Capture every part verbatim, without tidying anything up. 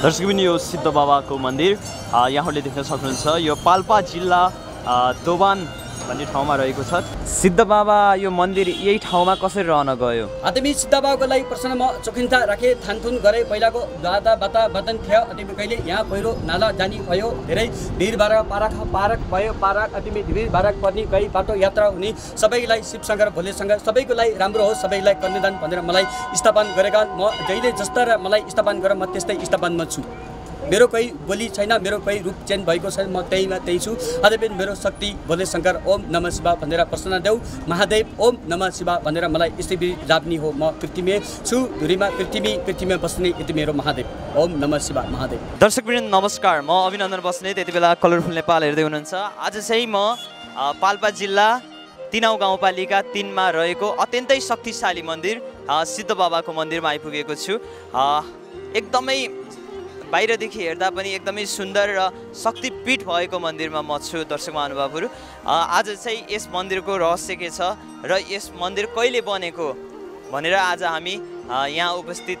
दर्शकबिन यो सिद्ध बाबाको मन्दिर यहाँले देख्न सक्नुहुन्छ। यो पाल्पा जिल्ला दोबान भन्ने ठाउँमा रहेको छ। सिद्ध बाबा यो मन्दिर यही ठाउँमा कसरी रहन गयो? आदमी सिद्ध बाबाको लागि प्रश्नमा चौकिन्ता राखे, थानथुन गरे। पहिलाको दादा बाता बदन थियो। आदमी कहिले यहाँ पहिरो नाला जानी भयो, धेरै भीर बारा पारक पारक भयो। पारक आदमी भीर बारक पर्ने गई बाटो यात्रा हुने, सबैलाई शिवसँग र भोलेसँग सबैको लागि राम्रो हो, सबैलाई कन्यादान भनेर मलाई स्थापना गरेका। म जहिले जस्ता र मलाई स्थापना गरे म त्यस्तै स्थापनामा छु। मेरो कोही बोली छैन, मेरो कोही रूप चेन्ज भएको छैन, म त्यहीमा त्यही छु। अझै मेरो शक्ति भोले शंकर ओम नमः शिवाय भनेर प्रसन्न देऊ, महादेव ओम नमः शिवाय भनेर मलाई यसरी राप्नी हो। म पृथ्वीमै छु, धुरीमा पृथ्वी पृथ्वीमा बस्ने यति मेरो महादेव ओम नमः शिवाय महादेव। दर्शकवृन्द नमस्कार, म अभिनन्दन बस्ने। त्यति बेला कलरफुल नेपाल हेर्दै हुनुहुन्छ। आज चाहिँ म पाल्पा जिल्ला तिनाउ गाउँपालिका तिनमा रहेको अत्यन्तै शक्तिशाली मन्दिर सिद्ध बाबाको मन्दिरमा आइपुगेको छु। एकदमै बाहिरदेखि हेर्दा पनि एकदमै सुन्दर र शक्तिपीठ भएको मन्दिरमा म छु। दर्शक महानुभावहरू, आज चाहिँ यस मन्दिरको रहस्य के छ र यस मन्दिर कहिले बनेको भनेर आज हामी यहाँ उपस्थित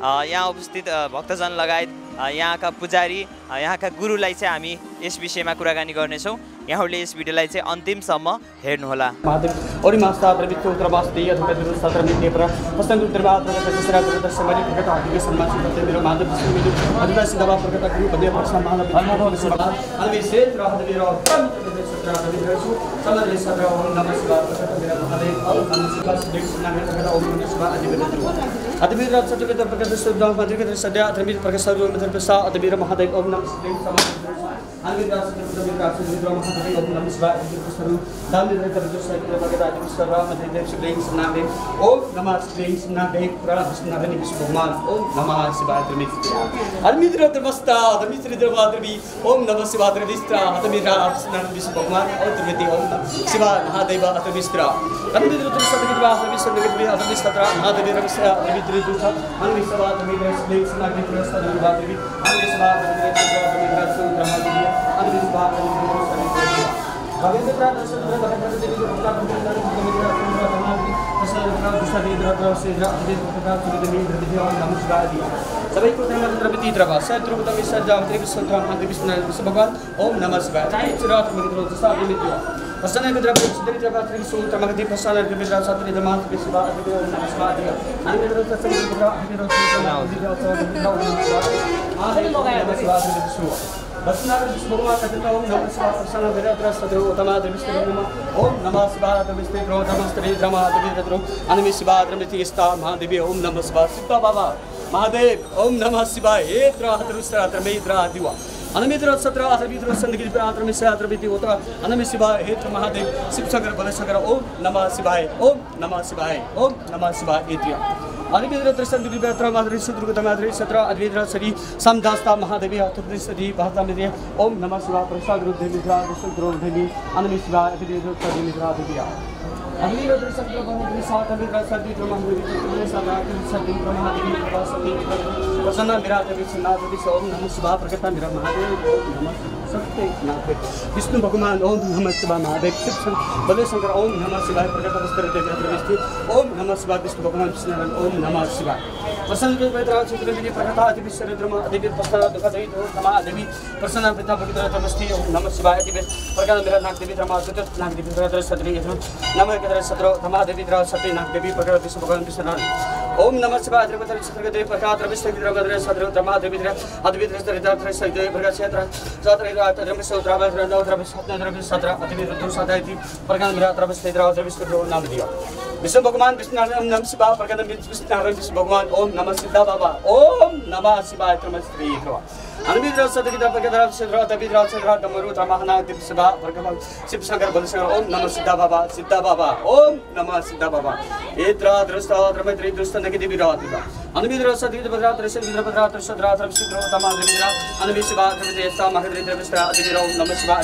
यहाँ उपस्थित भक्तजन लगायत यहाँका पुजारी यहाँका गुरुलाई चाहिँ हामी यस विषयमा कुराकानी गर्नेछौँ। यहाँहरूले यस भिडियोलाई चाहिँ अन्तिमसम्म हेर्नुहोला। ओम बसनाथ विष्णुमा कथिता ओम नमः शिवाय प्रसन्न विरत्र सदेव तमाद विष्णु नमः ओम नमः शिवाय तमिस्ते ग्रो नमस्ते रमा देवद्रो अनमि शिवाय त्रमिति स्था महादेवी ओम नमः शिवाय सिद्ध बाबा महादेव ओम नमः शिवाय हे त्रहतरुस्त्र त्रमेद्र आदिवा अनमित्र सत्र आदित्र संदगिरि प्रात्र मिस्य त्रमिति होता अनमि शिवाय हे त्र महादेव शिव सागर बल सागर ओम नमः शिवाय ओम नमः शिवाय ओम नमः शिवाय इति अनिमित्र त्रिशत दिव्यत्र माधुरी सुदुर्गत माधुरी सत्र अद्वित्र श्री समदास्ता महादेवी अतुल श्री भातामिदे ओम नमः शिवाय प्रसाद रूप देवीद्रा विष्णुद्रोम देवी अनमि शिवाय अतिदेव तदिमिद्रा दिव्या अनिमित्र त्रिशत दिव्यत्र सात अनिमित्र सदी महादेवी त्रिशत सदी महादेवी प्रसन्न प्रसन्न विराज विष्णुनाथि ओम नमः शिवाय प्रकटा मेरा महादेव ओम नमः सत्य नाथ विष्णु भगवान ओम नमः शिवाय महादेव शिव बले शंकर ओम नमः शिवाय प्रकटा वस्त्र देवी ओम नमः शिवाय विष्णु भगवान विष्णु ओम नमः शिवाय प्रसन्न के पैदा चित्र विधि प्रकटा अति विश्व रुद्रमा अधिवित प्रसन्न दुख दहित हो तमा देवी प्रसन्न पिता भक्त तमस्ति ओम नमः शिवाय अति प्रकटा मेरा नाग देवी रमा सत नाग देवी प्रकटा सत्री नमः के सत्र तमा देवी द्रा सती नाग देवी प्रकटा विश्व भगवान विष्णु ओम नमः शिवाय अति प्रकटा सत्र देवी प्रकटा विश्व द्रा सत्र तमा देवी द्रा अधिवित सत्र द्रा सती देवी प्रकटा क्षेत्र सत्र द्रा तम सत्र द्रा नवद्रा सत्र द्रा सत्र अति रुद्र सदाति प्रकटा मेरा द्रा विश्व द्रा विश्व नाम दिया विष्णु भगवान विष्णु ओम नमः शिवाय प्रकट विष्णु नारायण विष्णु भगवान ओम नमः सिद्ध बाबा ओम नमः शिवाय त्रमस्त्री त्रवा अनमित्र सदगिता प्रकट श्रीद्र तपिद्र श्रीद्र तमरु तमहना दिव शिवा भगवान शिव शंकर बल शंकर ओम नमः सिद्ध बाबा सिद्ध बाबा ओम नमः सिद्ध बाबा एत्र दृष्टा त्रमैत्री दृष्ट नगति विराधिका अनमित्र सदगिता प्रकट दर्शन विद्र प्रकट दर्शन द्रात्र श्रीद्र तमहना अनमित्र शिवा त्रदेवता महाद्रिद्र विष्णु अदिद्र ओम नमः शिवाय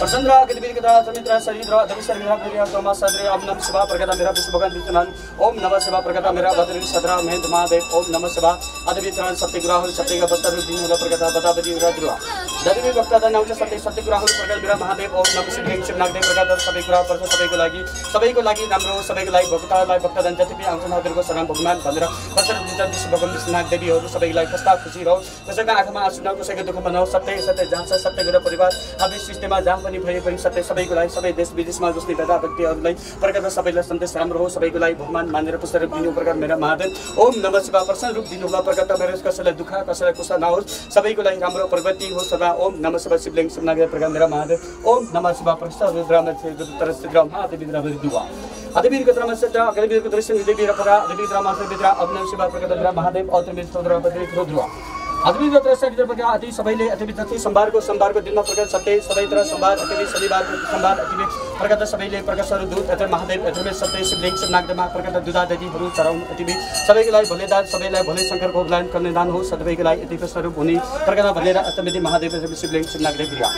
प्रसन्नरा गदिविकदा समित्रा शरीद्रा दविसर्गरा प्रिया तोमा सद्रे ओम नमः शिवाय प्रकटा मेरा विष्णु भगवान विष्णुनाथ ओम नमः शिवाय प्रकटा मेरा बद्री सद्रा महेंद्र महादेव ओम नमः शिवाय अदिवित्रान सत्यग्रह सत्यगपतर दिन प्रकटा बदाबदी रुद्रा दाजुमी भक्त दान आउँछ सधैँ सधैँ कुरा हुनु प्रकार बिरा महादेव ओम नमः शिवाय शिव नागदेव प्रकार सबै कुरा पर्छ सबैको लागि सबैको लागि राम्रो सबैको लागि भक्तहरुलाई भक्त दान जति पनि आउँछन् हजुरको शरण भगवान भनेर कसरी जित्छ विश्व भगवान नागदेवीहरु सबैको लागि कस्ता खुशी रहोस् कसैको आँखामा आँसु नहोस् कसैको दुःख नहोस् सबै सबै जान्छ सबै घर परिवार आदि सृष्टिमा जहाँ पनि भए पनि सबै सबैको लागि सबै देश विदेशमा जस्तै दादा भक्तहरुलाई प्रकार सबैलाई सन्देश राम्रो होस् सबैको लागि भगवान मानेर पुस्तक दिनु प्रकार मेरा महादेव ओम नमः शिवाय प्रसन्न रूप दिनु होला प्रकार मेरो कसैलाई दुःख कसैलाई कुशल नहोस् सबैको लागि राम्रो प्रगति होस् सदा ओम नमः शिवाय शिवलिंग शिवनागदेव प्रकार मेरा महादेव ओम नमः शिवाय प्रसाद रुद्राम से तरस ग्राम महादेव द्राम दुआ आदिवीर के त्रम से अग्रवीर के दृश्य देवी रखरा देवी द्राम से विद्रा अब नमः शिवाय प्रकार मेरा महादेव और त्रिमित स्तोत्र पद दुआ आदिवीर के दृश्य के प्रकार आदि सबैले अतिविध जति सोमबार को सोमबार को दिन में प्रकार सत्य सबै तरह सोमबार अतिविध शनिबार को सोमबार अतिविध प्रकार सबैले प्रकार सर दूध अथवा महादेव अथवा सत्य शिवलिंग शिवनागदेव प्रकार दुधा दहीहरु चराउ अतिविध सबैको लागि भले दान सबैलाई भले शंकर को भगवान कन्या दान हो सबैको लागि अतिविध स्वरूप हुने प्रकार भनेर अतिविध महादेव शिवलिंग शिवनागदेव क्रिया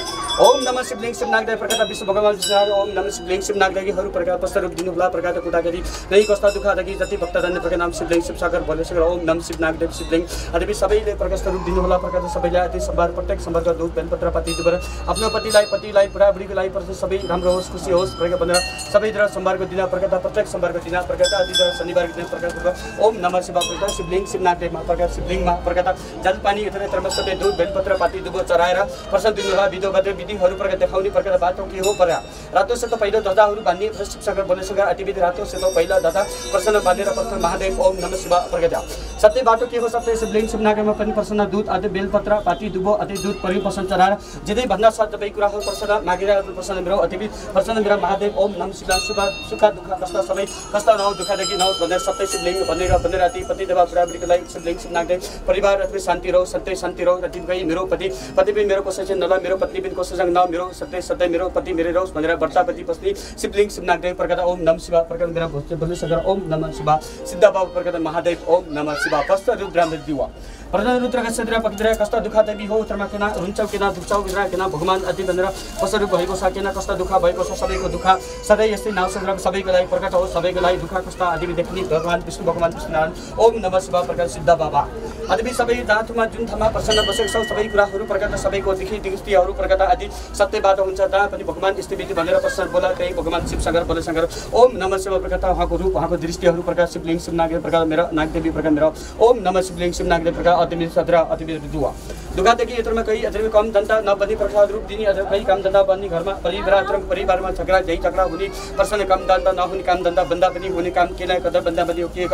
ओम नमः शिवलिंग शिवनागदेव प्रकार विश्व भगवान ओम नमः शिवलिंग शिवनागदेवहरु प्रकार प्रस्तुत दिनु होला प्रकार कुटा गरी नै कष्ट दुःख आदि जति भक्त दान प्रकार नाम शिवलिंग शिवसागर भले सगर ओम नमः शिवनागदेव शिवलिंग आदि सबैले प्रकार दिनु होला प्रकार सबैले अति सम्भार प्रत्येक सम्भारको दूध बेलपत्र पति दुबर आफ्नो पतिलाई पतिलाई बुढाबुढीको लागि पर्छ सबै राम्रो होस् खुसी होस् प्रकार भनेर सबै दिन सम्भारको दिन प्रकार प्रत्येक सम्भारको दिन प्रकार आदि शनिबारको दिन प्रकार ओम नमः शिवाय प्रकार शिवलिंग शिवनागदेव प्रकार शिवलिंगमा प्रकार जलपानी यत्र यत्रमा सबै दूध बेलपत्र पति दुबर चराएर प्रसाद दिनु होला विधो बद्र विधिहरु प्रकार देखाउने प्रकार बाटो के हो प्रकार रातो सेतो पहिलो ध्वजाहरु बान्ने शिवसागर बनेसगर अतिविध रातो सेतो पहिला ध्वजा प्रसन्न बालेर प्रथम महादेव ओम नमः शिवाय प्रकार सत्य बाटो के हो सत्य शिवलिंग शिवनागदेवमा पनि प्रसन्न दूध अति बेलपत्र पाती दुबो अति दूध परि प्रसन्न चराएर जिदै भन्दा साथ सबै कुरा हो प्रसन्न मागिरहेको प्रसन्न मेरो अतिविध प्रसन्न मेरा महादेव ओम नमः शिवाय शुभ सुख दुःख कष्ट सबै कष्ट नहोस् दुःख देखि नहोस् भनेर सत्य शिवलिंग भनेर भनेर अति पति देवा बुढाबुढीको लागि शिवलिंग शिवनागदेव परिवार अथवा शान्ति रहो सत्य शान्ति रहो अति गई मेरो पति पति पनि मेरो कसैसँग नला मेरो पत्नी पनि कसैसँग न मेरो सत्य सत्य मेरो पति मेरो रहोस् भनेर वर्षापति पत्नी शिवलिंग शिवनागदेव प्रकार ओम नमः शिवाय प्रकार मेरा भोजले बलिसगर ओम नमः शिवाय सिद्ध बाबा प्रकार महादेव ओम नमः शिवाय कष्ट रुद्राम दिवा प्रधान रुद्र सद्र पक्द्र कष्ट दुःख देवी हो उत्तरमा केना हुन्छौ केना दुख्छौ विद्रा केना भगवान अति भनेर कसरी भएको छ केना कष्ट दुःख भएको छ सबैको दुःख सधैँ यस्तै नाम सद्र सबैको लागि प्रकट हो सबैको लागि दुःख कष्ट आदि देख्ने भगवान विष्णु भगवान विष्णुनारायण ओम नमः शिवाय प्रकार सिद्ध बाबा आदि सबै जातमा जुन थमा प्रसन्न बसेको छ सबै कुराहरु प्रकट सबैको देखि दृष्टिहरु प्रकट आदि सत्यबाट हुन्छ जहाँ पनि भगवान स्थिति भनेर प्रसन्न बोला त्यही भगवान शिवसागर बलशंकर ओम नमः शिवाय प्रकट उहाँको रूप उहाँको दृष्टिहरु प्रकट शिवलिंग शिवनागदेव प्रकट मेरा नागदेवी प्रकट मेरा ओम नमः शिवलिंग शिवनागदेव प्रकट अतिविध सत्र अतिविध दुआ दुखा देखि यत्रमा कही अथवा कम जनता नबनी प्रसाद रूप दिने अथवा कही काम धन्दा बन्ने घरमा परिवार परिवारमा झगडा झै झगडा हुने प्रसन्न काम धन्दा नहुने काम धन्दा बन्दा पनि हुने काम केलाई कदर बन्दा पनि के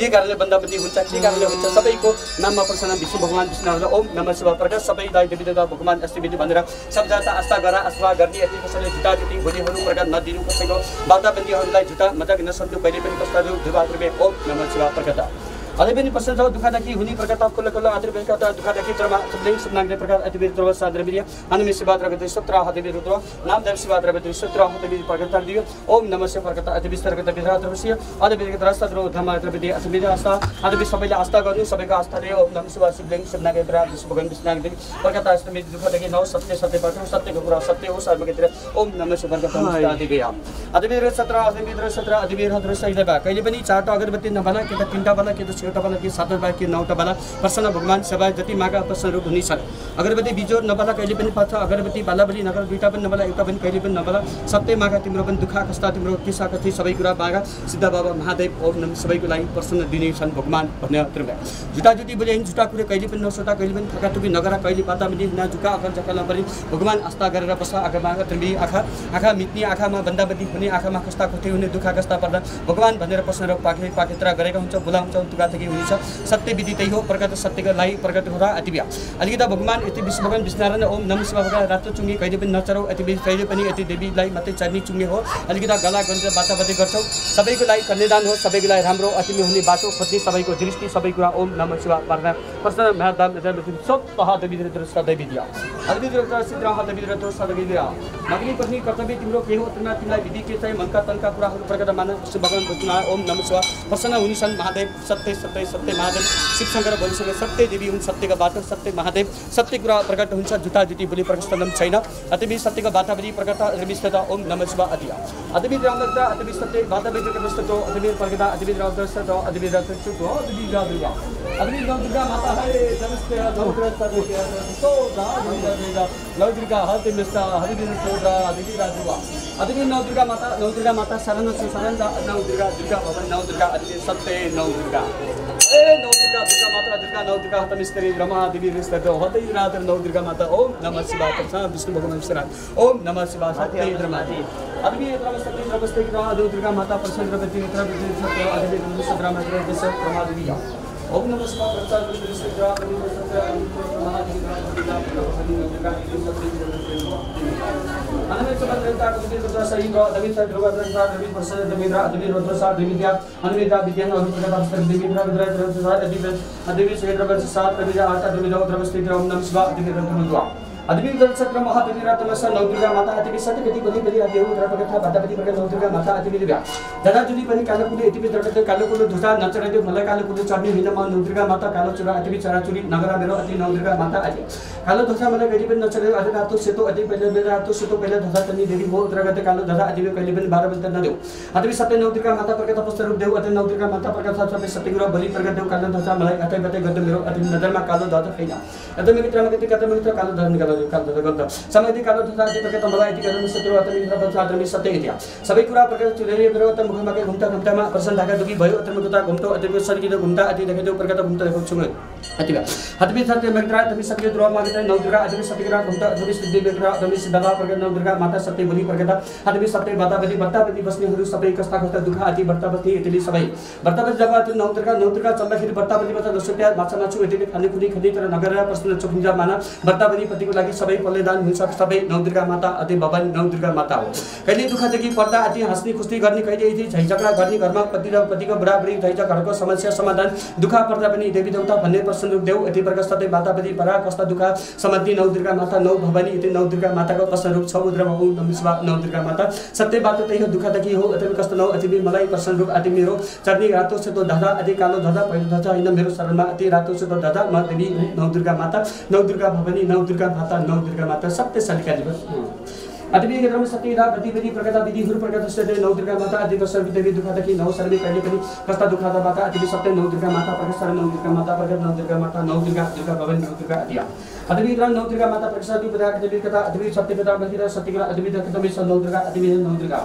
के कारणले बन्दा पनि हुन्छ के कारणले हुन्छ सबैको नाममा प्रसन्न विष्णु भगवान विष्णुनारायण ओम नमः शिवाय प्रकाश सबै दाइ देवी देवता भगवान अष्टविधि भनेर शब्दार्थ आस्था गरा आस्था गर्ने यति कसैले झुटा झुटी हुनेहरु प्रकार नदिनु कसैको बाधाबन्दीहरुलाई झुटा मजाक नसक्नु पहिले पनि कसैले दुवा रुपे ओम नमः शिवाय प्रकाश अझै पनि प्रसन्न छ दुःख देखि हुने प्रकार तपकुल कल आदर बेका त दुःख देखि त्रमा शिवलिंग शिवनागदेव प्रकार अतिविध द्रव साद्रवीर्य हनुमे शिवाद्रगति सत्र हदेवी रुद्र नामदेव शिवाद्रगति सत्र हदेवी प्रकट दियो ओम नमः शिवाय प्रकट अतिविध सरगत विरात्रवस्य अतिविध रसद्रो धमात्रविधि अतिविध आस्था अतिविध सबैले आस्था गर्नु सबैको आस्था रे ओम नमः शिवाय शिवलिंग शिवनागदेव प्रकार विश्व भगवान विष्णुनागदेव प्रकट अष्टमी दुःख देखि नौ सत्य सत्य प्रकट सत्य गुरु सत्य हो सर्वगतिर ओम नमः शिवाय प्रकट अतिविध अतिविध सत्र अतिविध सत्र अतिविध रसै देवा कहिले पनि चार टा अगरबत्ती नभला के त तीनटा भला के त तबला के सात बाला के नौ तबला प्रसन्न भगवान सेवा जति मागा प्रसन्न रूप हुनेछ अगरबत्ती बिजोर नबला कहिले पनि पाछ अगरबत्ती बालाबली नगर दुईटा पनि नबला एउटा पनि कहिले पनि नबला सबै मागा तिम्रो पनि दुःख कष्ट तिम्रो किस्सा कथि सबै कुरा मागा सिद्ध बाबा महादेव ओम नमः सबैको लागि प्रसन्न दिने छन् भगवान भन्ने अन्तर्मा झुटा झुटी बोले झुटा कुरा कहिले पनि नसोटा कहिले पनि थकाथुकी नगरा कहिले पाता मिली न झुका अगर झकला पनि भगवान आस्था गरेर बस आँखा मागा तिमी आँखा आँखा मिट्ने आँखामा बन्दाबन्दी हुने आँखामा कष्ट कथि हुने दुःख कष्ट पर्दा भगवान भनेर प्रसन्न रूप पाखे पाखेत्रा गरेको हुन्छ बोलाउँछ दुःख सत्य विधि त्यही हो प्रकट सत्यको लागि प्रकट हो र अतिव्या अलिकता भगवान यति विश्व भगवान विष्णुनारायण ओम नमः शिवाय रातो चुङ्गी कहिले पनि नचराउ अतिविध कहिले पनि यति देवीलाई मात्रै चढ्ने चुङ्गी हो अलिकता गला गन्जा बाताबती गर्छौ सबैको लागि कन्यादान हो सबैको लागि राम्रो अतिमे हुने बाटो खोज्ने सबैको दृष्टि सबै कुरा ओम नमः शिवाय प्रार्थना प्रसन्न महादान सब महादेवी सदैव विद्या अतिविध सिद्ध महादेवी सदैव माग्ने पनि कर्तव्य तिम्रो के हो तिमीलाई तिमीलाई विधि के चाहिँ मनका तनका कुराहरू प्रकट मान्न भगवान ओम नमः शिवाय प्रसन्न हुनेछन् महादेव सत्य सत्य सत्य महादेव शिवशंकर भोलिसँग सत्य देवी हुन्। सत्यको बाटा सत्य महादेव सत्य कुरा प्रकट हुन्छ। जुटा जुटी बोली प्रकटनम छैन। अतिवि सत्यको बाटा भरी प्रकट रविस्तता ओम नमः शिवाय अदिया अतिवि रामदत्ता अतिवि सत्य बाटा भरी प्रकटस्तो अतिवि प्रकटा अतिवि रामदत्ता अतिवि रामदत्ता अतिवि रामदत्ता अतिवि रामदत्ता माता हरे नमस्ते नमस्ते तो दा नमस्ते नवदुर्गा हरि नमस्ता हरि नमस्ता अतिवि राजुवा अतिवि नवदुर्गा माता नवदुर्गा माता शरण शरण नवदुर्गा दुर्गा भवन नवदुर्गा अतिवि सत्य नवदुर्गा ए नवदुर्गा दुर्गा माता दुर्गा नवदुर्गा हतमिस्तरी रमा देवी विस्ततो हतै रात्र नवदुर्गा माता ओम नमः शिवाय प्रसन्न विष्णु भगवान नमः ओम नमः शिवाय सत्य द्रमाति अदि द्रम सत्य नमस्ते रमा दुर्गा माता प्रसन्न प्रति नेत्र विजय सत्य अदि नमः रमा देवी सत्य रमा देवी ओम नमः शिवाय प्रसन्न विष्णु सत्य अदि सत्य रमा देवी दुर्गा सत्य अनवित चंद्रता कपिल चंद्र सही का दवित ध्रुव चंद्र दवित प्रसन्न दविद्रा दवित रुद्रसा दविद्या अनविता विद्यान और प्रकाश दविद्रा विद्रा रुद्रसा दवित दवित क्षेत्रवर सात दविद्रा आठ दविद्रा द्रवस्थित ओम नमः शिवाय दविद्रा नमः अदवित चंद्र महादविद्रा तमसा नवदुर्गा माता अतिवि सत्य गति गति गति आदि रुद्र प्रकटा बादावती प्रकट नवदुर्गा माता अतिवि दिव्या दादा जुदी पनि कालकुले अतिवि द्रवते कालकुले धुसा नचरते मला कालकुले चढ्ने विनमा नवदुर्गा माता कालचुरा अतिवि चराचुरी नगरा मेरो अति नवदुर्गा माता आदि कालो धसा मलाई कहिले पनि नचले अझ रातो सेतो अझै पहिले बेला रातो सेतो पहिले धसा तनी देवी हो उत्रगते कालो धसा अझै कहिले पनि बाह्र बन्त नदेऊ अथवा सत्य नवदुर्गा माता प्रकट अवस्था रूप देऊ अथवा नवदुर्गा माता प्रकट साथ सत्य गुरु बलि प्रकट देऊ कालो धसा मलाई अथवा बते गते मेरो अथि नजरमा कालो धसा छैन अथवा मित्र मगति कथा मित्र कालो धसा निकालो कालो धसा गत समयति कालो धसा अझै प्रकट मलाई अथि कालो सत्य अथवा मित्र बत साथ में सत्य इतिया सबै कुरा प्रकट चुलेले मेरो त मुख मके घुम्ता घुम्तामा प्रसन्न ढाका दुखी भयो अथवा मुता घुम्तो अथवा सर किन घुम्ता अथि देखै देऊ प्रकट घुम्ता देखौ छु अथवा अथवा सत्य मगत्रा अथवा सत्य द्रोमा नवदुर्गा अदि सत्यग्रह घुमता अदि सिद्धि बेग्रह अदि सिद्ध बाबा प्रकट नवदुर्गा माता सत्य बलि प्रकट अदि सत्य बाता बलि बत्ता बलि बस्नेहरू सबै कस्ता कस्ता दुख आदि बत्ता बलि एतिले सबै बत्ता बलि जब अति नवदुर्गा नवदुर्गा चल्दाखेरि बत्ता बलि बत्ता दस रुपैयाँ माछा माछु एतिले खाने कुनै खदि तर नगरेर प्रश्न चुकिन्छ माना बत्ता बलि पतिको लागि सबै कल्याण हुन्छ। सबै नवदुर्गा माता अति भवन नवदुर्गा माता हो। कहिले दुख जगी पर्दा आदि हाँस्ने खुस्नी गर्ने कहिले यति झैझगडा गर्ने घरमा पति र पतिको बराबरी झैझगडा घरको समस्या समाधान दुख पर्दा पनि देवी देवता भन्ने प्रश्न रूप देऊ यति प्रकार सत्य बाता बलि परा कस्ता दुख समति नवदुर्गा माता नौ भवानी इति नवदुर्गा माता को प्रसन्न रूप छ। उद्र बहु नमस्वा नवदुर्गा माता सत्य बात तै हो दुखा तकी हो अति कष्ट नौ अति मलाई प्रसन्न रूप अति मेरो चर्नी रातो सेतो धजा अति कालो धजा पहिलो धजा हैन मेरो शरणमा अति रातो सेतो धजा म देवी नवदुर्गा माता नवदुर्गा भवानी नवदुर्गा माता नवदुर्गा माता सत्य सलिका दिवस अतिवि ग्रम सत्य रा गति विधि प्रकट विधि हुर प्रकट सत्य नवदुर्गा माता आदि सर्व देवी दुखा तकी नौ सर्वे कहिले पनि कस्ता दुखा दा माता अतिवि सत्य नवदुर्गा माता प्रकट शरण नवदुर्गा माता प्रकट नवदुर्गा माता नवदुर्गा दुर्गा भवन नवदुर्गा आदि अतिवि ग्रम नवदुर्गा माता प्रकट सत्य पदा देवी कथा अतिवि सत्य पदा मंदिर सत्य ग्रह अतिवि तमे नवदुर्गा अतिवि नवदुर्गा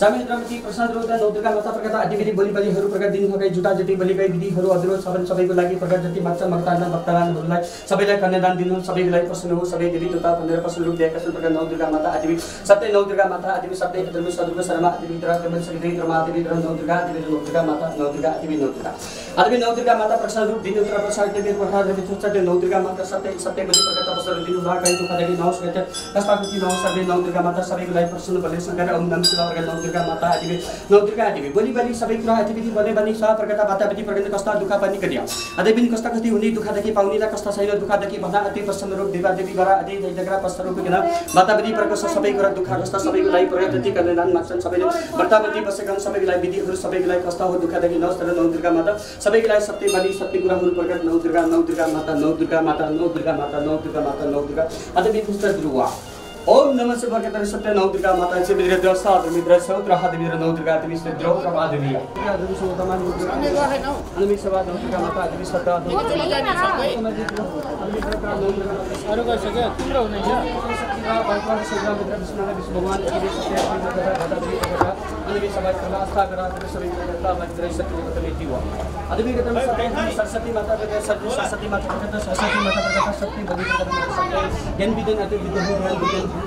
सबै द्रमति प्रसाद रोदा नवदुर्गा माता प्रकट आदि विधि बलि बलिहरू प्रकट दिन भकै जुटा जति बलिकै विधिहरू अधरो सबन सबैको लागि प्रकट जति मात्र मक्तान भक्तरानहरूलाई सबैलाई कन्यादान दिनु सबैको लागि प्रसन्न हो। सबै देवी देवता भनेर प्रसन्न रूप दिएका छन् प्रकट नवदुर्गा माता आदि सत्य नवदुर्गा माता आदि सत्य धर्म सदुर्ग शर्मा आदि विद्रा केवल सत्य धर्म आदि विद्रा नवदुर्गा आदि नवदुर्गा माता नवदुर्गा आदि नवदुर्गा आदि नवदुर्गा माता प्रसाद रूप दिन उत्तर प्रसाद देवी प्रसाद देवी सत्य नवदुर्गा माता सत्य सत्य बलि प्रकट प्रसन्न दिनु भकै दुखा देवी नौ सत्य कष्टकृति नौ सबै नवदुर्गा माता सबैको लागि प्रसन्न बलि संकार ओम नमः शिवाय प्रकट दुर्गा माता आदि नवदुर्गा आदि बोली बलि सबै कुरा आदि विधि बने बने सा प्रगटा बाता विधि प्रगटा कस्ता दुखा पनि करिया आदि बिन कस्ता कति हुने दुखा देखि पाउनेला कस्ता छैन दुखा देखि भन्दा अति प्रसन्न रूप देवा देवी गरा आदि जयजगरा प्रसन्न रूप गना बाता विधि प्रगट सबै कुरा दुखा कस्ता सबैको लागि प्रगट जति कल्याण मान्छन् सबैले व्रता विधि बसेकान सबैको लागि विधिहरु सबैको लागि कस्ता हो दुखा देखि नवस्तर नवदुर्गा माता सबैको लागि सत्य बलि सत्य कुरा हुनु प्रगट नवदुर्गा नवदुर्गा माता नवदुर्गा माता नवदुर्गा माता नवदुर्गा माता नवदुर्गा आदि बिन पुष्ट दुर्गा ओम नमः शिवाय के तरह सत्य नवदुर्गा माता से मित्र द्रोह साथ मित्र सौत्र हाथ मित्र नवदुर्गा आदि से द्रोह का बाद दिया आदि से उत्तम नवदुर्गा नमः शिवाय नवदुर्गा माता आदि से सदा और का सके तिम्रो नहीं है पाल्पा से सदा मित्र सुनाना विष्णु भगवान के सत्य दादा आदि समाज कला आस्था करा सभी करता मित्र सत्य को लेती हुआ आदि के तरह सत्य सरस्वती माता के सत्य सरस्वती माता के सरस्वती माता का सत्य बलि करता ज्ञान विद्या आदि विद्या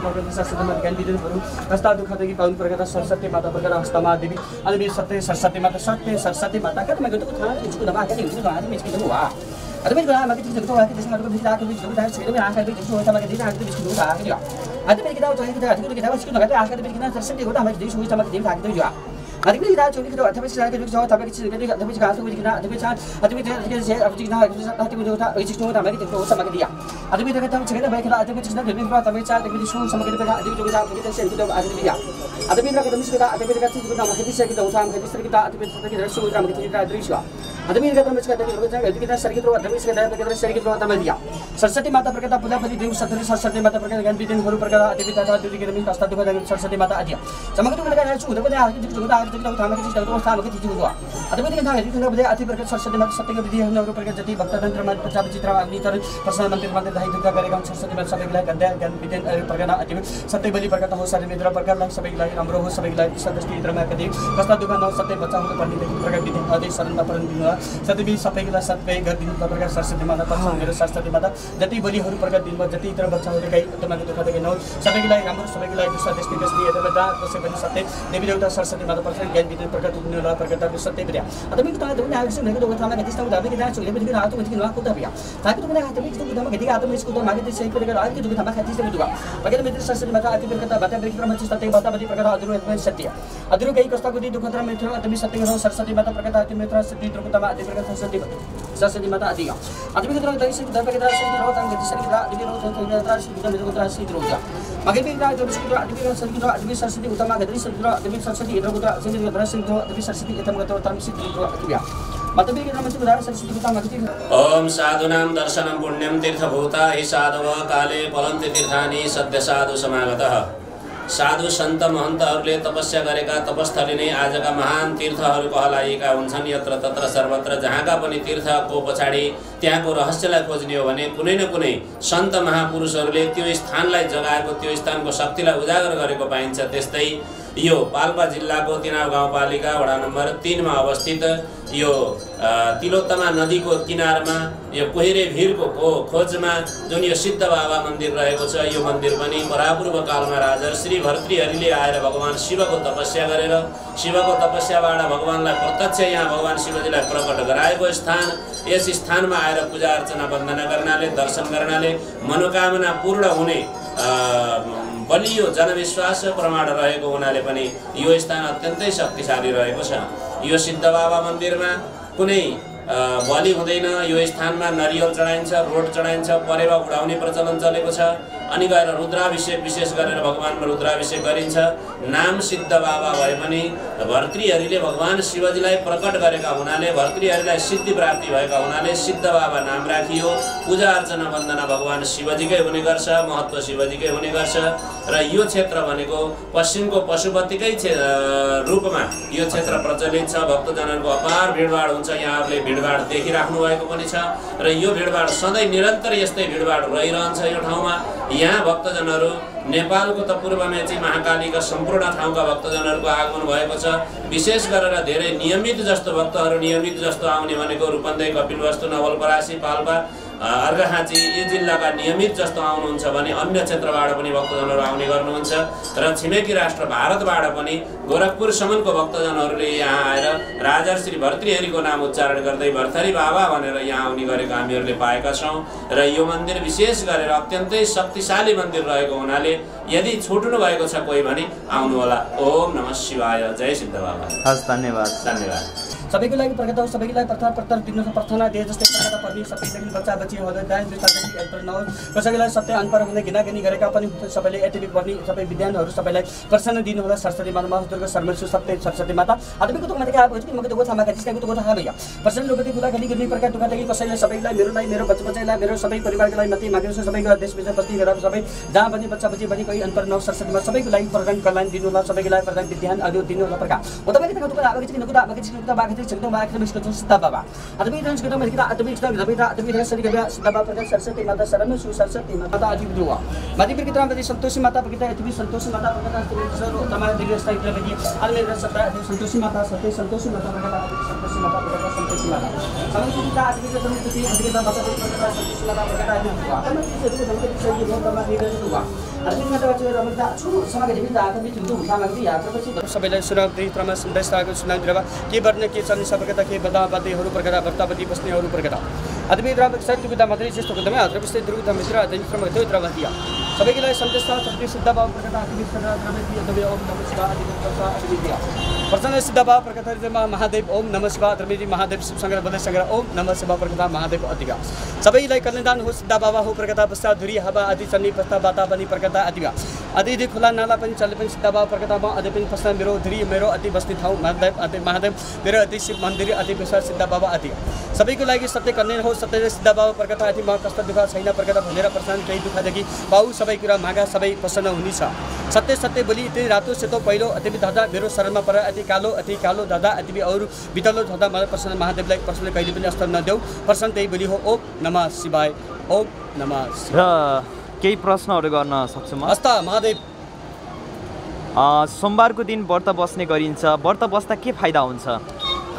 प्रगत सत्य ज्ञान विद्या भरु कस्ता दुख देखि पाउनु प्रगत सरस्वती माता प्रगत अवस्थामा देवी अनि सत्य सरस्वती माता सत्य सरस्वती माता कतमा गयो त थाहा छ कुदामा के हुन्छ आज मेच किन हुआ अरे मेरो गला माथि जस्तो होला के त्यसमा गयो भित्र आके भित्र आके छैन मेरो आँखा भित्र होला माथि दिन आके भित्र होला आके आज मेरो किताब चाहिँ किताब आजको किताब सिक्नु लगाते आँखा भित्र किन सरस्वती होला माथि देश होला माथि दिन आके भित्र होला आदि के दादा चोरी करो अथवा सिरा के रुक जाओ तब के सिरा के अथवा का तो बिना अथवा साथ अथवा के से अब जितना अथवा मुझे होता इस तो हमारी तो हो समझ लिया अथवा देखा तुम चले भाई खेला अथवा जितना फिल्म का तब चार देखो सुन समझ के देखा अथवा जो का के से तो आज लिया अथवा का तुम से अथवा का से तो हमारी से के तो हम के से के अथवा से के दृश्य का दृश्य अधमीर गदम इसका अधमीर हो जाएगा यदि सर की तरफ अधमीर से दाएं तरफ सर की तरफ तब दिया सरस्वती माता प्रकटा पूजापति देव सतरी सरस्वती माता प्रकटा गणपति दिन गुरु प्रकटा देवी दाता देवी के नमस्कार स्था दुखा सरस्वती माता आदिया समग्र दुख लगा है सुख दुख आदि दुख दुख आदि दुख थाम के दुख थाम के दुख हुआ अधमीर के थाम के दुख बदे अति प्रकट सरस्वती माता सत्य के विधि हम नगर प्रकट जति भक्त तंत्र में प्रताप चित्र अग्नि तर प्रसन्न मंत्र मंत्र दाई दुर्गा करेगा सरस्वती माता सभी लगा गंदा गणपति दिन प्रकटा अति सत्य बलि प्रकटा हो सारे मित्र प्रकटा सभी लगा अमर हो सभी लगा सदृष्टि चित्र में कदी प्रस्ता दुखा नौ सत्य बचा हो पंडित प्रकट विधि आदि शरण परम सत्य सबै गला सत्य घर दिन प्रकार सरस्वती माता पक्ष मेरे सरस्वती माता जति बलिहरु प्रकार दिन में जति इतर बच्चा होते कई तमाम दुखा देखे नौ सबैको लागि राम्रो सबैको लागि सदेशले बस्ने यता बडा कसै पनि सत्य देवी देवता सरस्वती माता पक्ष ज्ञान विद्या प्रकार दुनिया ला प्रकार तब सत्य विद्या अथवा तो दुनिया आकर्षण है तो थाना किस्ता दाबी के जान चले बिना आतो बिना को दाबिया ताकि तो बिना आतो बिना दामा गति आतो इसको तो मागे सही प्रकार आज के दुखा खाती से दुखा बगैर मित्र सरस्वती माता आदि प्रकार बात विक्रम सत्य बात आदि प्रकार अधुरो है सत्य अधुरो कई कष्ट को दुखतर मित्र आदि सत्य सरस्वती माता प्रकार आदि मित्र सत्य दुर्गता आदि प्रकार सरस्वती सरस्वती माता आदि आदि के तरह दई से दरबार के तरह से रहो तंग के शरीर आदि के रहो तो तरह से विधि के तरह से रोजा मगर भी राज जो आदि के शरीर आदि सरस्वती उत्तम गदरी शरीर आदि सरस्वती इधर उधर से दरबार से आदि सरस्वती उत्तम गदर तम से जो आदि मतलब भी नाम से उदाहरण सरस्वती उत्तम गदरी ओम साधुनाम दर्शनम पुण्यम तीर्थ भूता हि साधव काले फलंति तीर्थानि सद्य साधु समागतः साधु सन्त महन्तहरूले तपस्या गरेका तपस्थली नै आजका महान तीर्थहरू कहलाएका हुन्छन्। यत्र तत्र सर्वत्र जहाँका पनि तीर्थको पछाडी त्यहाँको रहस्यलाई खोज्ने हो भने कुनै न कुनै सन्त महापुरुषहरूले त्यो स्थानलाई जगाएको त्यो स्थानको शक्तिलाई उजागर गरेको पाइन्छ। त्यस्तै यो पाल्पा जिल्लाको तिनाव गाउँपालिका वडा नम्बर तीन मा अवस्थित यो तिलोत्तमा नदी को किनारमा यो कोहिरे भीर को खोजमा जुन यो सिद्ध बाबा मंदिर रहेको छ, यो मंदिर पनि परापूर्व काल में राजा श्री भर्तृहरिले आएर भगवान शिव को तपस्या गरेर शिव को तपस्याबाट भगवानलाई प्रत्यक्ष यहाँ भगवान शिवजीलाई प्रकट गराएको स्थान। यस स्थान में आएर पूजा अर्चना वंदना गर्नाले दर्शन गर्नाले मनोकामना पूर्ण हुने बलियो जनविश्वास प्रमाण रहेको हुनाले पनि यो स्थान अत्यन्तै शक्तिशाली रहेको छ। यो सिद्ध बाबा मन्दिरमा कुनै बलि हुँदैन। यो स्थानमा नरियल चढाइन्छ, रोट चढाइन्छ, परेवा उडाउने प्रचलन चलेको छ। अनि गएर रुद्राभिषेक विशेष गरेर भगवानमा रुद्राभिषेक गरिन्छ। नाम सिद्ध बाबा भए पनि भर्तृहरिले भगवान शिवजीलाई प्रकट गरेका हुनाले भर्तृहरिलाई सिद्धि प्राप्ति भएका हुनाले सिद्ध बाबा नाम राखियो। पूजा अर्चना वन्दना भगवान शिवजीकै हुने गर्छ, महत्त्व शिवजीकै हुने गर्छ। र यो क्षेत्र भनेको पश्चिमको पशुपतिकै रूपमा यो क्षेत्र प्रचलित छ। भक्तजनको अपार भिडभाड हुन्छ, यहाँहरूले भिडभाड देखिराख्नु भएको पनि छ र यो भिडभाड सधैँ निरन्तर यस्तै भिडभाड रहिरहन्छ। यो ठाउँमा यहाँ भक्तजनहरू नेपालको त पूर्व मेची महाकालीका सम्पूर्ण ठाउँका भक्तजनहरूको आगमन भएको छ। विशेष गरेर धेरै नियमित जस्तो भक्तहरू नियमित जस्तो आउने भनेको रुपेन्देही, कपिलवस्तु, नवलपरासी, पाल्पा, अर्घाखाँची यी जिल्लाका नियमित जस्तो आउनुहुन्छ भने अन्य क्षेत्रबाट पनि भक्तजनहरू आउने गर्नुहुन्छ र छिमेकी राष्ट्र भारतबाट पनि गोरखपुरसम्मको भक्तजनहरूले यहाँ आएर राजा श्री भर्तृहरिको नाम उच्चारण गर्दै भर्तृहरि बाबा भनेर यहाँ आउने गरेको हामीहरूले पाएका छौँ। र यो मन्दिर विशेष गरेर अत्यन्तै शक्तिशाली मन्दिर रहेको हुनाले यदि छुट्नु भएको छ कोही भने आउनुहोला। ओम नमः शिवाय। जय सिद्ध बाबा। हस्, धन्यवाद। धन्यवाद। सबैको लागि प्रकट हो, सबैको लागि प्रार्थना प्रार्थना दिनको प्रार्थना दिए जस्तै प्रकट पर्ने सबैदेखि बच्चा बच्ची हो दाइ जुका देखि एल्पर नौ कसैको लागि सत्य अनपर हुने गिनागिनी गरेका पनि सबैले एटिपिक गर्ने सबै विद्यानहरू सबैलाई प्रसन्न दिनु होला। सरस्वती माता महादुर्गा सर्वश्रेष्ठ सत्य सरस्वती माता आदिको दुखमा देखि आएको छ। मको दुखो थामा जिसको दुखो थाहा भइया प्रसन्न रूपले गुला गनी गर्ने प्रकार दुखा देखि कसैले सबैलाई मेरो लागि मेरो बच्चा बच्चीलाई मेरो सबै परिवारको लागि माथि मागेर सबैको देश विदेश बस्ती गरेर सबै जहाँ पनि बच्चा बच्ची पनि कोही अनपर नौ सरस्वती माता सबैको लागि प्रदान कल्याण दिनु होला, सबैको लागि प्रदान विद्यान आदि दिनु होला। प्रकार उताबाट दुखो आएको छ, दुखो आएको छ, दुखो आएको छ, चल्दो आएको छ। यसको सिद्ध बाबा आदिको दुखमा देखि आदिको दुखमा देखि सरस्वती का सिद्ध बाबा प्रकाश सरस्वती माता शरण सु सरस्वती माता आदि दुआ मादी पर कितना बड़ी संतोषी माता पर कितना इतनी संतोषी माता प्रकाश सर तमाम दिव्य स्थाई के लिए अलग सत्रह संतोषी माता सत्य संतोषी माता प्रकाश संतोषी माता प्रकाश संतोषी माता सभी की का आदि के तुम किसी आदि का माता प्रकाश संतोषी माता प्रकाश आदि दुआ तमाम से जो संतोषी जो तमाम दिव्य दुआ आदि माता बच्चे रमता छु समाज में दाता भी जो उठाना भी यात्रा सबैलाई सुराबदी त्रमा सन्देशताको सुनाइ दिरवा के बर्ने के चल्ने सबैका के बदा बातेहरु प्रकार वर्तापति बस्नेहरु प्रकार आदमी द्रावक सत्य विधा मदरी जिस तो कदम है आदर विषय दुर्ग धर्म मिश्रा आदि क्रम हेतु द्रावतिया सबै के लागि सन्देश साथ सिद्ध बाबा प्रकट आदि विषय द्रावतिया दबे ओम नमः शिवाय आदि का आदि दिया। प्रसन्न सिद्ध बाबा प्रकथारित महादेव ओम नमः शिवाय धर्मीजी महादेव शिव शंकर बल शंकर ओम नमः शिवाय प्रकथा महादेव अधिगा सबैलाई कल्याणदान हो सिद्ध बाबा हो प्रकथा पश्चात धुरी हावा आदि चल्ने पस्ता बाता पनि प्रकथा अधिगा आदि खुला नाला पनि चले पनि सिद्ध बाबा प्रकथामा आदि पनि पस्ता मेरो धुरी मेरो अति बस्ती ठाउँ महादेव अति महादेव मेरो अति शिव मन्दिर अति विश्व सिद्ध बाबा अधिगा सबैको लागि सत्य कल्याण हो सत्य सिद्ध बाबा प्रकथा अति म कष्ट दुख छैन प्रकथा भनेर प्रसन्न केही दुखदेखि पाऊ सबै कुरा मागा सबै प्रसन्न हुनेछ सत्य सत्य बोली त्यही रातो सेतो पहिलो अति धादा मेरो शरणमा पर अति कालो अति कालो दादा अति अरू बितलो धदा मलाई प्रसन्न महादेवलाई प्रसन्न कहिले पनि अस्तर नदेऊ प्रसन्न त्यही बोली हो ओम नमः शिवाय ओम नमः शिवाय। र केही प्रश्नहरू गर्न सक्छु म। हस्त महादेव सोमबारको दिन व्रत बस्ने गरिन्छ व्रत बस्दा के फाइदा हुन्छ?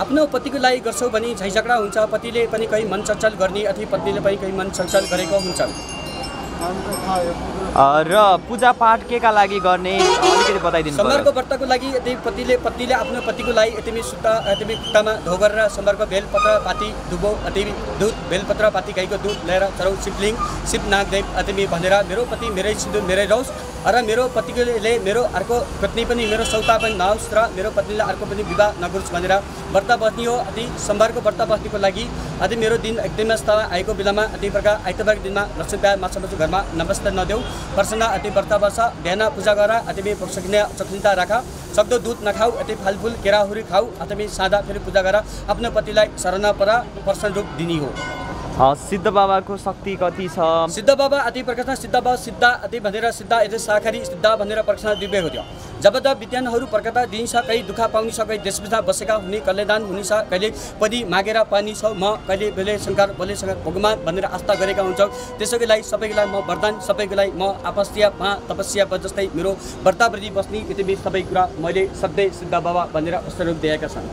आफ्नो पतिको लागि गर्छौ भने झैझगडा हुन्छ पतिले पनि कहीँ मन चञ्चल गर्ने अथवा पत्नीले पनि कहीँ मन चञ्चल गरेको हुन्छ र पूजा पाठ के का लागि गर्ने अलिकति बताइदिनु। सोमबारको व्रतको लागि यदि पतिले पत्नीले आफ्नो पतिको लागि यतिमै सुत्ता यतिमै खुट्टामा धो गरेर सोमबारको बेलपत्र पाती दुबो अतिमी दुध बेलपत्र पाती गाईको दुध लिएर चढाउ शिवलिङ शिव नागदेव अतिमी भनेर मेरो पति मेरै सिन्दुर मेरै रौस र मेरो पतिले मेरो अर्को पत्नी पनि मेरो सौता पनि नहोस् र मेरो पत्नीले अर्को पनि विवाह नगरोस् भनेर व्रत बस्ने हो। अति सोमबारको व्रत बस्नेको लागि अति मेरो दिन एकदमै स्था आएको बेलामा अति प्रकार आइतबारको दिनमा लक्ष्मीप्याज माछा मासु घरमा नमस्ते नदेऊ प्रसन्न अति व्रत बस बिहान पूजा गर अतिमी पुग्ने चक्षुता राख सक्दो दुध नखाऊ अति फलफुल केराहुरी खाऊ अतिमी सादा फेरि पूजा गर आफ्नो पतिलाई शरण पर प्रसन्न रूप दिने हो। सिद्ध बाबाको शक्ति कति छ? सिद्ध बाबा अति प्रकट सिद्ध बाबा सिद्ध अति भनेर सिद्ध यदि साखरी सिद्ध भनेर प्रकट दिव्य हो त्यो जबदा विद्यानहरू प्रकट दिन्छ कहीँ दुःख पाउन सके देश विदेश बसेका हुने कल्याण हुनेछ कहिले पनि मागेर पानी छ म कहिले बेले शंकर भोले शंकर भगवान भनेर आस्था गरेका हुन्छौ त्यसैको लागि सबैको लागि म वरदान सबैको लागि म आपास्या मा तपस्या जस्तै मेरो व्रतवृत्ति बस्ने यति सबै कुरा मैले सधैँ सिद्ध बाबा भनेर स्वरूप दिएका छन्।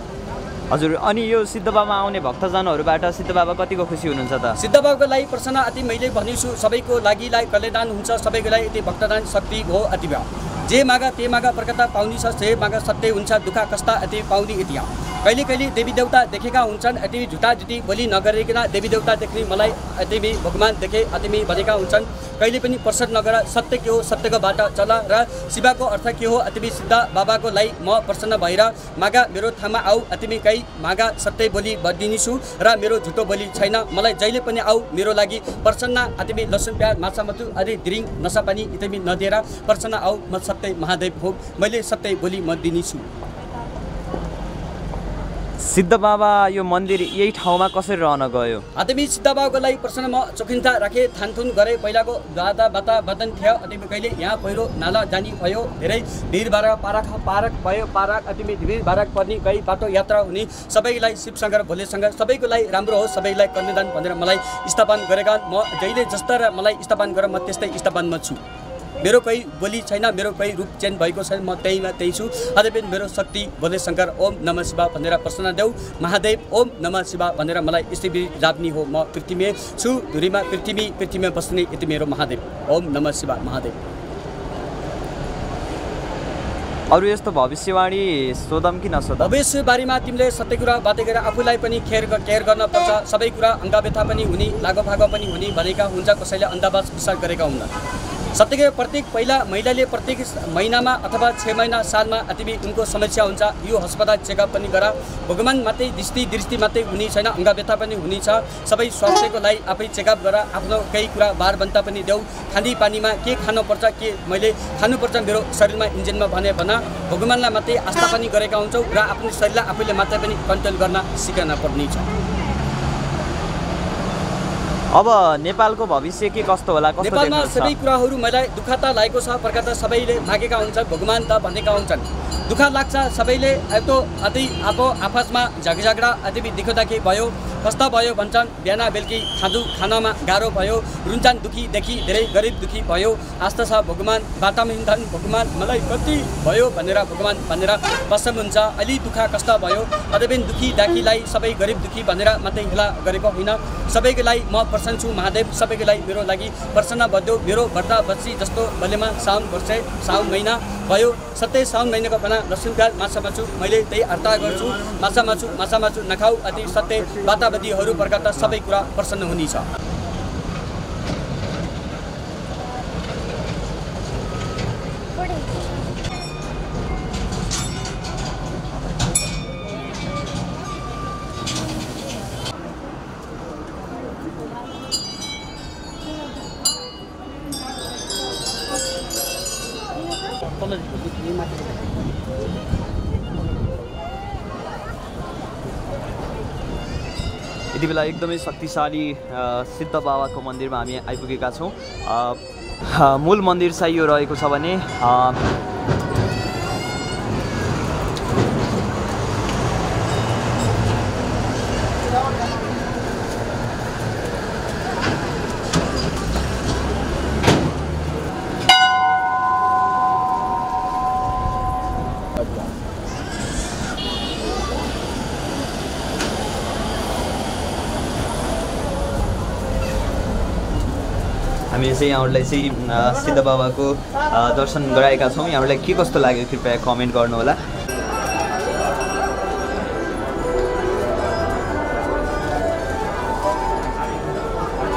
हजुर अनि यो सिद्ध बाबा आउने भक्तजनहरूबाट सिद्ध बाबा कतिको खुसी हुनुहुन्छ त? सिद्ध बाबाको लागि प्रसन्न अति मैले भनेछु सबैको लागि कल्याण हुन्छ सबैको लागि यति भक्तदान शक्ति हो अति जे मागा ते मागा प्रकटा पाउने छ जे मागा सत्य हुन्छ दुःख कष्ट अति पाउने इतिहास कहिले कहिले देवी देवता देखेका हुन्छन् अति झुटाझुटी बोली नगरिकन देवी देवता देख्ने मलाई अतिमी भगवान देखे अतिमी भनेका हुन्छन् कहिले पनि प्रसन्न नगर सत्य के हो सत्यको बाटा चल र शिवाको अर्थ के हो अतिमी सिद्ध बाबाको लागि म प्रसन्न भएर मागा मेरो थामा आऊ अतिमी कहीँ मागा सत्य बोली बदिनेछु र मेरो झुटो बोली छैन मलाई जहिले पनि आऊ मेरो लागि प्रसन्न अतिमी लसुन प्याज माछा मधु अरे ड्रिङ्क नसापानी इतिमी नदिएर प्रसन्न आऊ म सत्य महादेव हो मैले सत्य बोली म दिनेछु। सिद्ध बाबा यो मन्दिर यही ठाउँमा कसरी रहन गयो? आदमी सिद्ध बाबाको लागि प्रसन्न म चोखिन्ता राखेँ थानथुन गरेँ पहिलाको दादा बाता बदन थियो अतिमी कहिले यहाँ पहिरो नाला जानी भयो धेरै भिर बारा पारक पारक भयो पारक अतिमी भिर बारक पर्ने कहीँ बाटो यात्रा हुने सबैलाई शिवशङ्कर भोलेसँग सबैको लागि राम्रो हो सबैलाई कन्यादान भनेर मलाई स्थापना गरेका म जहिले जस्ता र मलाई स्थापना गरेर म त्यस्तै स्थापनामा छु मेरो कहीँ बोली छैन मेरो कहीँ रूप चेन्ज भएको छैन म त्यहीमा त्यही छु अझै पनि मेरो शक्ति भोले शङ्कर ओम नमः शिवाय भनेर प्रसन्न देऊ महादेव ओम नमः शिवाय भनेर मलाई स्थिति राख्ने हो म पृथ्वीमै छु धुरीमा पृथ्वी पृथ्वीमा बस्ने यति मेरो महादेव ओम नमः शिवाय महादेव। अरू यस्तो भविष्यवाणी सोधम कि नसोधम? भविष्यबारीमा तिमीले सत्य कुरा बाते गरेर आफूलाई पनि खेर केयर गर्न पर्छ सबै कुरा अङ्गव्यथा पनि हुने लागोभागो पनि हुने भनेका हुन्छ कसैले अन्धविश्वास विश्वास गरेका हुन्न सत्य प्रत्येक पहिला महिलाले प्रत्येक महिनामा अथवा छ महिना सालमा अतिमी उनको समस्या हुन्छ यो अस्पताल चेकअप पनि गर भगवान मात्रै दृष्टि दृष्टि मात्रै हुने छैन अङ्गव्यथा पनि हुने छ सबै स्वास्थ्यको लागि आफै चेकअप गर आफ्नो केही कुरा बार बन्ता पनि देऊ खाँदी पानीमा के खानुपर्छ के मैले खानुपर्छ मेरो शरीरमा इन्जिनमा भने भन भगवानलाई मात्रै आस्था पनि गरेका हुन्छौँ र आफ्नो शरीरलाई आफैले मात्रै पनि कन्ट्रोल गर्न सिकाउन पर्ने छ। अब नेपालको भविष्य के कस्तो होला? नेपालमा सबै कुराहरू मलाई दुःखता लागेको छ प्रकट सबैले मागेका हुन्छन् भगवान त भनेका हुन्छन् दुःख लाग्छ सबैले यस्तो अति आफो आपसमा झगझगडा अति दिखोदाखी भयो कस्ता भयो भन्छन् बिहान बेलुकी खाँदु खानामा गाह्रो भयो रुन्छन् दुखीदेखि धेरै गरिब दुखी भयो आस्था छ भगवान बाटामा हिँड्छन् भगवान मलाई कति भयो भनेर भगवान भनेर पश्चम हुन्छ अलि दुःख कष्ट भयो अझै पनि दुखी दाखीलाई सबै गरिब दुखी भनेर मात्रै हेला गरेको होइन सबैको लागि म प्रसन्न छु महादेव सबैको लागि मेरो लागि प्रसन्न बद्यो मेरो भर्ता बच्ची जस्तो भलेमा साउन वर्ष साउन महिना भयो सत्य साउन महिनाको भना लसुनकाल माछा माछु मैले त्यही अर्थ गर्छु माछा माछु माछा माछु नखाऊ अति सत्य वातावरणीहरू प्रकट सबै कुरा प्रसन्न हुनेछ। यति बेला एकदमै शक्तिशाली सिद्ध बाबाको मन्दिरमा हामी आइपुगेका छौँ। मूल मन्दिर चाहिँ यो रहेको छ भने हामीले चाहिँ यहाँहरुलाई चाहिँ सिद्ध बाबाको दर्शन गराएका छौं। यहाँहरुलाई के कस्तो लाग्यो कृपया कमेन्ट गर्नु होला।